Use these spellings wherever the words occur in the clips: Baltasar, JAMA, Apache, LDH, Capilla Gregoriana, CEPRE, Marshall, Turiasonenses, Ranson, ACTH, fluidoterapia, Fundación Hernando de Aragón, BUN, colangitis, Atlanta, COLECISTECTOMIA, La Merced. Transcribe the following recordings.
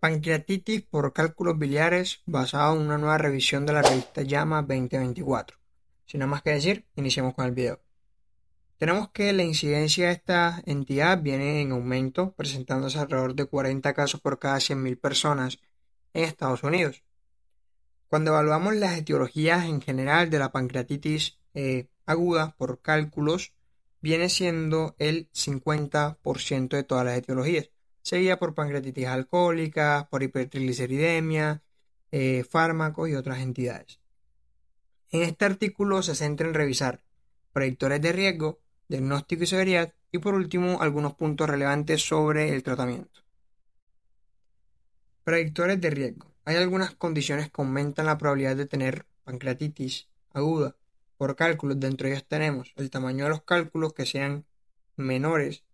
Pancreatitis por cálculos biliares basado en una nueva revisión de la revista JAMA 2024. Sin nada más que decir, iniciamos con el video. Tenemos que la incidencia de esta entidad viene en aumento, presentándose alrededor de 40 casos por cada 100.000 personas en Estados Unidos. Cuando evaluamos las etiologías en general de la pancreatitis aguda por cálculos, viene siendo el 50% de todas las etiologías, seguida por pancreatitis alcohólica, por hipertrigliceridemia, fármacos y otras entidades. En este artículo se centra en revisar predictores de riesgo, diagnóstico y severidad, y por último algunos puntos relevantes sobre el tratamiento. Predictores de riesgo. Hay algunas condiciones que aumentan la probabilidad de tener pancreatitis aguda por cálculos. Dentro de ellos tenemos el tamaño de los cálculos que sean menores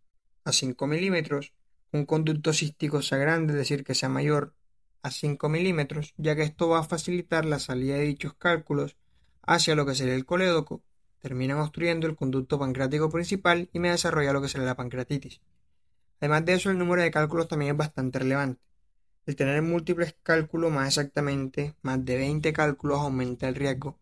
a 5 milímetros, un conducto cístico sea grande, es decir, que sea mayor a 5 milímetros, ya que esto va a facilitar la salida de dichos cálculos hacia lo que sería el colédoco, terminan obstruyendo el conducto pancreático principal y me desarrolla lo que sería la pancreatitis. Además de eso, el número de cálculos también es bastante relevante. El tener múltiples cálculos, más exactamente, más de 20 cálculos, aumenta el riesgo.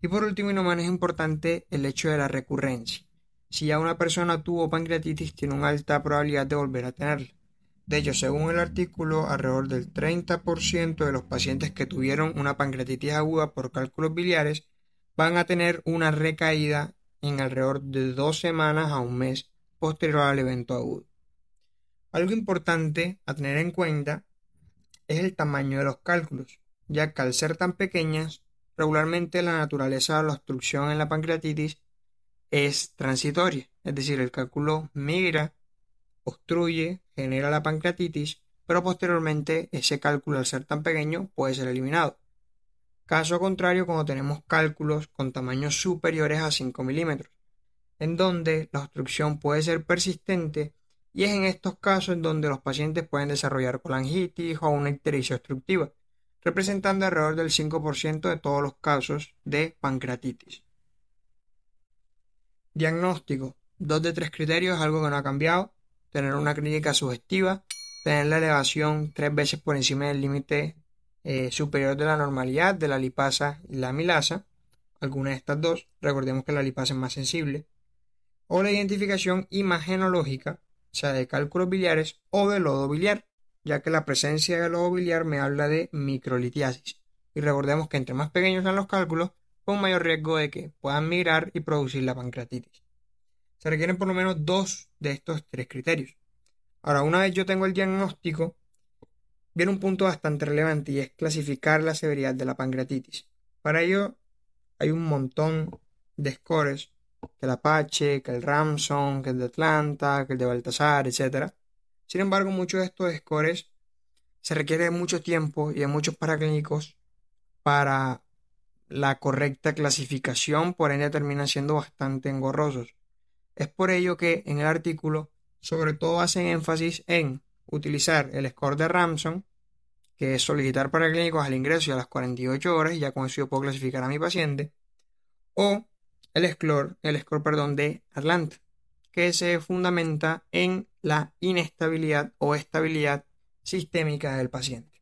Y por último y no menos importante, el hecho de la recurrencia. Si ya una persona tuvo pancreatitis, tiene una alta probabilidad de volver a tenerla. De hecho, según el artículo, alrededor del 30% de los pacientes que tuvieron una pancreatitis aguda por cálculos biliares van a tener una recaída en alrededor de 2 semanas a un mes posterior al evento agudo. Algo importante a tener en cuenta es el tamaño de los cálculos, ya que al ser tan pequeñas, regularmente la naturaleza de la obstrucción en la pancreatitis es transitoria, es decir, el cálculo migra, obstruye, genera la pancreatitis, pero posteriormente ese cálculo, al ser tan pequeño, puede ser eliminado. Caso contrario, cuando tenemos cálculos con tamaños superiores a 5 milímetros, en donde la obstrucción puede ser persistente, y es en estos casos en donde los pacientes pueden desarrollar colangitis o una ictericia obstructiva, representando alrededor del 5% de todos los casos de pancreatitis. Diagnóstico. 2 de 3 criterios, algo que no ha cambiado: tener una clínica sugestiva, tener la elevación 3 veces por encima del límite superior de la normalidad de la lipasa y la amilasa, alguna de estas dos, recordemos que la lipasa es más sensible, o la identificación imagenológica, o sea, de cálculos biliares o de lodo biliar, ya que la presencia de lodo biliar me habla de microlitiasis, y recordemos que entre más pequeños sean los cálculos, con mayor riesgo de que puedan migrar y producir la pancreatitis. Se requieren por lo menos 2 de estos 3 criterios. Ahora, una vez yo tengo el diagnóstico, viene un punto bastante relevante y es clasificar la severidad de la pancreatitis. Para ello hay un montón de scores, que el Apache, que el Ranson, que el de Atlanta, que el de Baltasar, etc. Sin embargo, muchos de estos scores se requiere de mucho tiempo y de muchos paraclínicos para la correcta clasificación, por ende terminan siendo bastante engorrosos. Es por ello que en el artículo sobre todo hacen énfasis en utilizar el score de Ranson, que es solicitar paraclínicos al ingreso y a las 48 horas, y ya con eso yo puedo clasificar a mi paciente, o el score de Atlanta, que se fundamenta en la inestabilidad o estabilidad sistémica del paciente.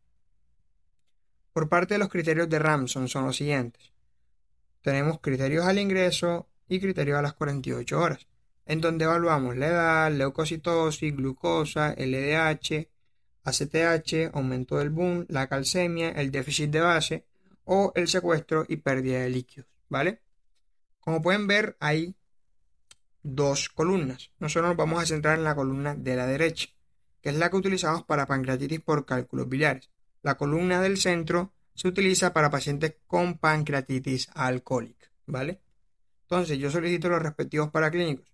Por parte de los criterios de Ranson son los siguientes. Tenemos criterios al ingreso y criterios a las 48 horas. En donde evaluamos la edad, leucocitosis, glucosa, LDH, ACTH, aumento del BUN, la calcemia, el déficit de base o el secuestro y pérdida de líquidos, ¿vale? Como pueden ver, hay 2 columnas. Nosotros nos vamos a centrar en la columna de la derecha, que es la que utilizamos para pancreatitis por cálculos biliares. La columna del centro se utiliza para pacientes con pancreatitis alcohólica, ¿vale? Entonces, yo solicito los respectivos paraclínicos.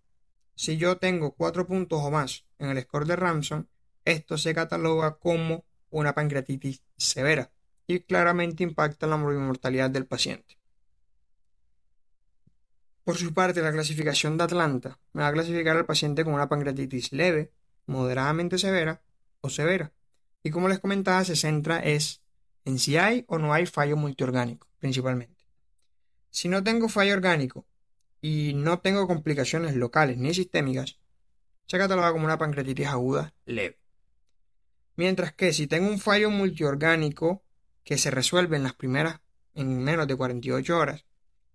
Si yo tengo 4 puntos o más en el score de Ranson, esto se cataloga como una pancreatitis severa y claramente impacta la mortalidad del paciente. Por su parte, la clasificación de Atlanta me va a clasificar al paciente con una pancreatitis leve, moderadamente severa o severa. Y como les comentaba, se centra en si hay o no hay fallo multiorgánico, principalmente. Si no tengo fallo orgánico y no tengo complicaciones locales ni sistémicas, se cataloga como una pancreatitis aguda leve. Mientras que si tengo un fallo multiorgánico que se resuelve en menos de 48 horas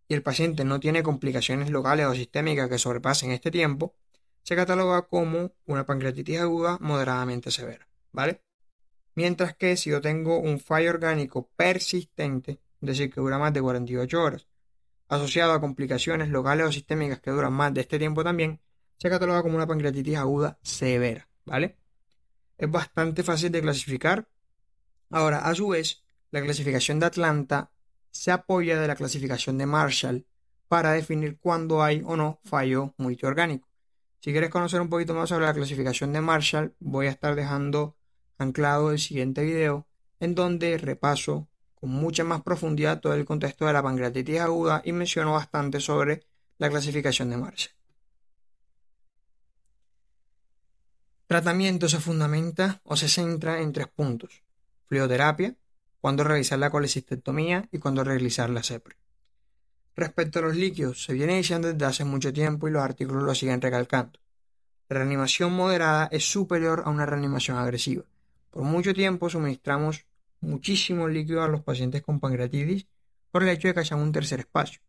y el paciente no tiene complicaciones locales o sistémicas que sobrepasen este tiempo, se cataloga como una pancreatitis aguda moderadamente severa, ¿vale? Mientras que si yo tengo un fallo orgánico persistente, es decir, que dura más de 48 horas, asociado a complicaciones locales o sistémicas que duran más de este tiempo también, se cataloga como una pancreatitis aguda severa, ¿vale? Es bastante fácil de clasificar. Ahora, a su vez, la clasificación de Atlanta se apoya de la clasificación de Marshall para definir cuándo hay o no fallo multiorgánico. Si quieres conocer un poquito más sobre la clasificación de Marshall, voy a estar dejando anclado el siguiente video en donde repaso con mucha más profundidad todo el contexto de la pancreatitis aguda y menciono bastante sobre la clasificación de Marshall. Tratamiento se fundamenta o se centra en tres puntos: fluidoterapia, cuándo realizar la colecistectomía y cuándo realizar la CEPRE. Respecto a los líquidos, se viene diciendo desde hace mucho tiempo y los artículos lo siguen recalcando. La reanimación moderada es superior a una reanimación agresiva. Por mucho tiempo suministramos muchísimo líquido a los pacientes con pancreatitis por el hecho de que haya un tercer espacio.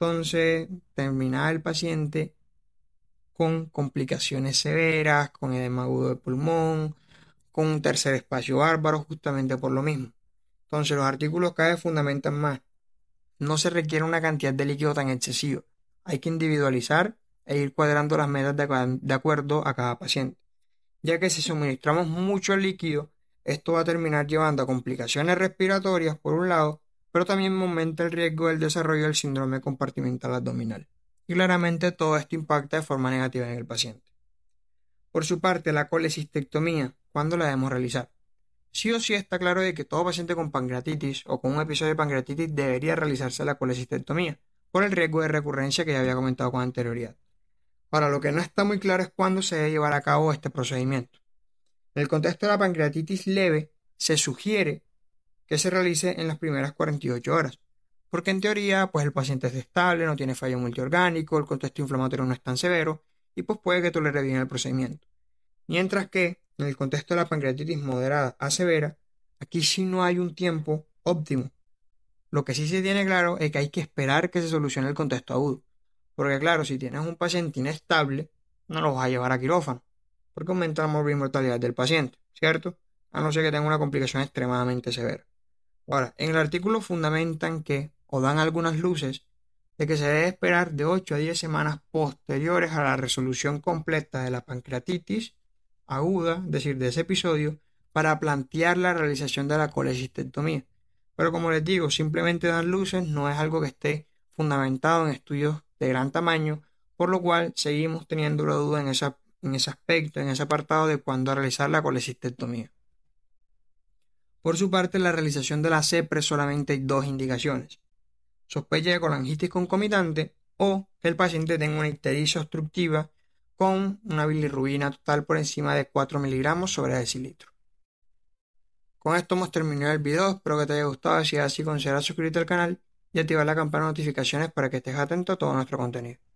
Entonces, terminaba el paciente con complicaciones severas, con edema agudo de pulmón, con un tercer espacio bárbaro, justamente por lo mismo. Entonces, los artículos cada vez fundamentan más. No se requiere una cantidad de líquido tan excesiva. Hay que individualizar e ir cuadrando las metas de acuerdo a cada paciente, ya que si suministramos mucho líquido, esto va a terminar llevando a complicaciones respiratorias por un lado, pero también aumenta el riesgo del desarrollo del síndrome compartimental abdominal. Y claramente todo esto impacta de forma negativa en el paciente. Por su parte, la colecistectomía, ¿cuándo la debemos realizar? Sí o sí está claro de que todo paciente con pancreatitis o con un episodio de pancreatitis debería realizarse la colecistectomía por el riesgo de recurrencia que ya había comentado con anterioridad. Ahora, lo que no está muy claro es cuándo se debe llevar a cabo este procedimiento. En el contexto de la pancreatitis leve, se sugiere que se realice en las primeras 48 horas, porque en teoría pues el paciente es estable, no tiene fallo multiorgánico, el contexto inflamatorio no es tan severo y pues puede que tolere bien el procedimiento. Mientras que en el contexto de la pancreatitis moderada a severa, aquí sí no hay un tiempo óptimo. Lo que sí se tiene claro es que hay que esperar que se solucione el contexto agudo. Porque claro, si tienes un paciente inestable, no lo vas a llevar a quirófano, porque aumenta la mortalidad del paciente, ¿cierto? A no ser que tenga una complicación extremadamente severa. Ahora, en el artículo fundamentan que, o dan algunas luces, de que se debe esperar de 8 a 10 semanas posteriores a la resolución completa de la pancreatitis aguda, es decir, de ese episodio, para plantear la realización de la colecistectomía. Pero como les digo, simplemente dan luces, no es algo que esté fundamentado en estudios de gran tamaño, por lo cual seguimos teniendo la duda en ese aspecto, en ese apartado de cuándo realizar la colecistectomía. Por su parte, en la realización de la CEPRE solamente hay dos indicaciones: sospecha de colangitis concomitante o que el paciente tenga una ictericia obstructiva con una bilirrubina total por encima de 4 miligramos sobre decilitro. Con esto hemos terminado el video, espero que te haya gustado, si es así considera suscribirte al canal y activar la campana de notificaciones para que estés atento a todo nuestro contenido.